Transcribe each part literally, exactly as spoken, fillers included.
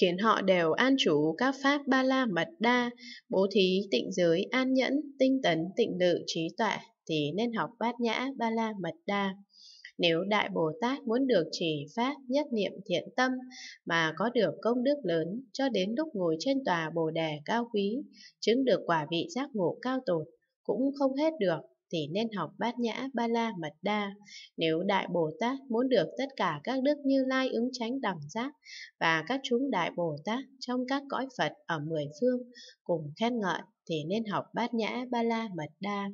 khiến họ đều an trú các pháp ba la mật đa, bố thí, tịnh giới, an nhẫn, tinh tấn, tịnh lự, trí tuệ, thì nên học Bát Nhã Ba La Mật Đa. Nếu Đại Bồ Tát muốn được trì phát nhất niệm thiện tâm mà có được công đức lớn, cho đến lúc ngồi trên tòa Bồ Đề cao quý, chứng được quả vị giác ngộ cao tột, cũng không hết được, thì nên học Bát Nhã Ba La Mật Đa. Nếu Đại Bồ Tát muốn được tất cả các đức Như Lai ứng chánh đẳng giác và các chúng Đại Bồ Tát trong các cõi Phật ở mười phương cùng khen ngợi, thì nên học Bát Nhã Ba La Mật Đa.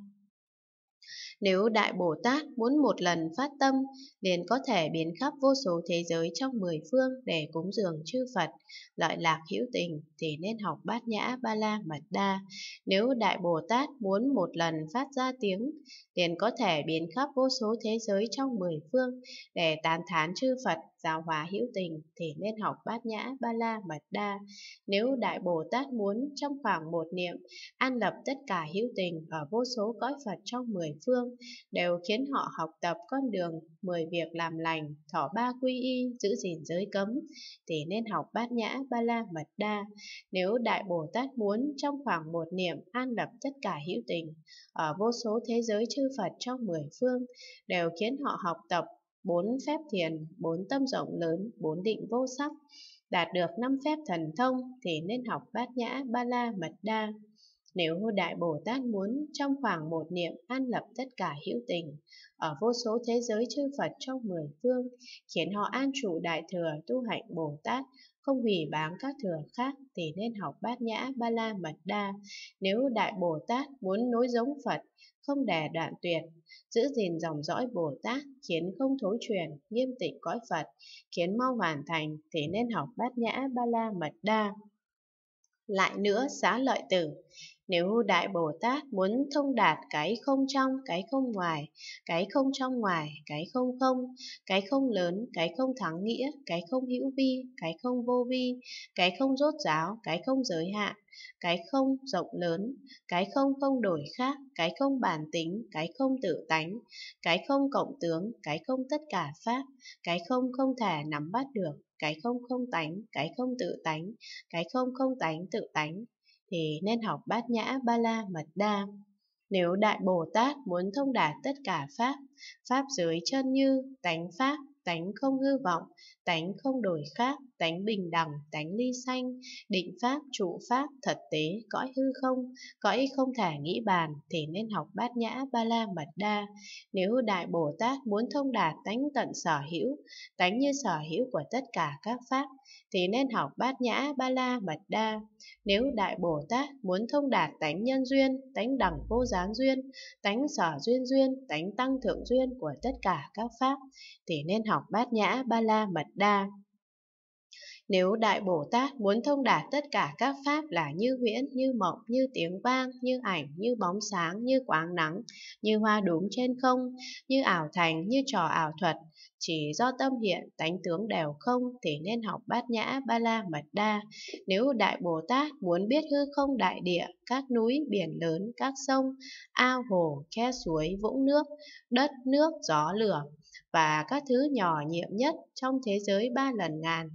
Nếu Đại Bồ Tát muốn một lần phát tâm, liền có thể biến khắp vô số thế giới trong mười phương để cúng dường chư Phật, lợi lạc hữu tình, thì nên học Bát Nhã Ba La Mật Đa. Nếu Đại Bồ Tát muốn một lần phát ra tiếng, liền có thể biến khắp vô số thế giới trong mười phương để tán thán chư Phật, giáo hóa hữu tình, thì nên học Bát Nhã Ba La Mật Đa. Nếu Đại Bồ Tát muốn trong khoảng một niệm an lập tất cả hữu tình ở vô số cõi Phật trong mười phương, đều khiến họ học tập con đường mười việc làm lành, thọ ba quy y, giữ gìn giới cấm, thì nên học Bát Nhã Ba La Mật Đa. Nếu Đại Bồ Tát muốn trong khoảng một niệm an lập tất cả hữu tình ở vô số thế giới chư Phật trong mười phương, đều khiến họ học tập bốn phép thiền, bốn tâm rộng lớn, bốn định vô sắc, đạt được năm phép thần thông, thì nên học Bát Nhã Ba La Mật Đa. Nếu Đại Bồ Tát muốn trong khoảng một niệm an lập tất cả hữu tình ở vô số thế giới chư Phật trong mười phương, khiến họ an trụ đại thừa tu hạnh Bồ Tát, không hủy báng các thừa khác, thì nên học Bát Nhã Ba La Mật Đa. Nếu Đại Bồ Tát muốn nối giống Phật, không để đoạn tuyệt, giữ gìn dòng dõi Bồ Tát, khiến không thối truyền, nghiêm tịnh cõi Phật, khiến mau hoàn thành, thì nên học Bát Nhã Ba La Mật Đa. Lại nữa, Xá Lợi Tử, nếu Đại Bồ Tát muốn thông đạt cái không trong, cái không ngoài, cái không trong ngoài, cái không không, cái không lớn, cái không thắng nghĩa, cái không hữu vi, cái không vô vi, cái không rốt ráo, cái không giới hạn, cái không rộng lớn, cái không không đổi khác, cái không bản tính, cái không tự tánh, cái không cộng tướng, cái không tất cả pháp, cái không không thể nắm bắt được, cái không không tánh, cái không tự tánh, cái không không tánh tự tánh, thì nên học Bát Nhã Ba La Mật Đa. Nếu Đại Bồ Tát muốn thông đạt tất cả pháp, pháp giới chân như, tánh pháp, tánh không hư vọng, tánh không đổi khác, tánh bình đẳng, tánh ly sanh, định pháp, trụ pháp, thật tế, cõi hư không, cõi không thể nghĩ bàn, thì nên học Bát Nhã Ba La Mật Đa. Nếu Đại Bồ Tát muốn thông đạt tánh tận sở hữu, tánh như sở hữu của tất cả các pháp, thì nên học Bát Nhã Ba La Mật Đa. Nếu Đại Bồ Tát muốn thông đạt tánh nhân duyên, tánh đẳng vô gián duyên, tánh sở duyên duyên, tánh tăng thượng duyên của tất cả các pháp, thì nên học Bát Nhã Ba La Mật Đa. Nếu Đại Bồ Tát muốn thông đạt tất cả các pháp là như huyễn, như mộng, như tiếng vang, như ảnh, như bóng sáng, như quáng nắng, như hoa đốm trên không, như ảo thành, như trò ảo thuật, chỉ do tâm hiện, tánh tướng đều không, thì nên học Bát Nhã Ba La Mật Đa. Nếu Đại Bồ Tát muốn biết hư không đại địa, các núi, biển lớn, các sông, ao hồ, khe suối, vũng nước, đất, nước, gió, lửa và các thứ nhỏ nhiệm nhất trong thế giới ba lần ngàn,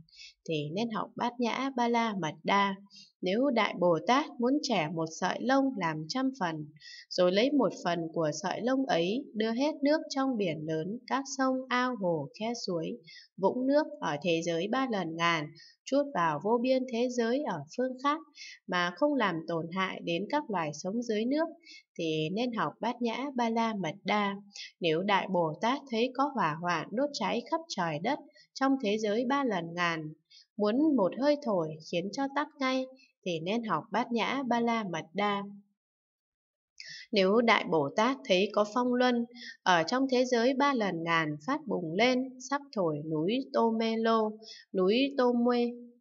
thì nên học Bát Nhã Ba La Mật Đa. Nếu Đại Bồ Tát muốn chẻ một sợi lông làm trăm phần, rồi lấy một phần của sợi lông ấy đưa hết nước trong biển lớn, các sông, ao hồ, khe suối, vũng nước ở thế giới ba lần ngàn, chút vào vô biên thế giới ở phương khác mà không làm tổn hại đến các loài sống dưới nước, thì nên học Bát Nhã Ba La Mật Đa. Nếu Đại Bồ Tát thấy có hỏa hoạn đốt cháy khắp trời đất trong thế giới ba lần ngàn, muốn một hơi thổi khiến cho tắt ngay, thì nên học Bát Nhã Ba La Mật Đa. Nếu Đại Bồ Tát thấy có phong luân ở trong thế giới ba lần ngàn phát bùng lên, sắp thổi núi Tô Mê Lô, núi Tô Muê,